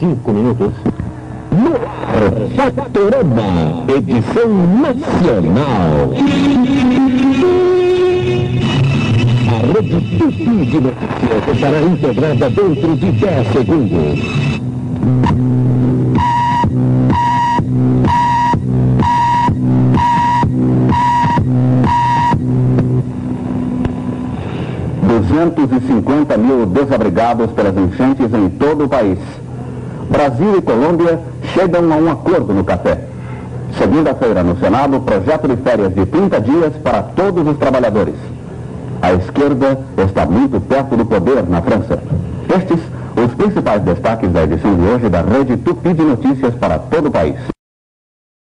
5 minutos. No Ar.Fatorama, edição nacional. A Rede Tupi de Notícias estará integrada dentro de 10 segundos. R$250 mil desabrigados pelas enchentes em todo o país. Brasil e Colômbia chegam a um acordo no café. Segunda-feira, no Senado, projeto de férias de 30 dias para todos os trabalhadores. A esquerda está muito perto do poder na França. Estes, os principais destaques da edição de hoje da Rede Tupi de Notícias para todo o país.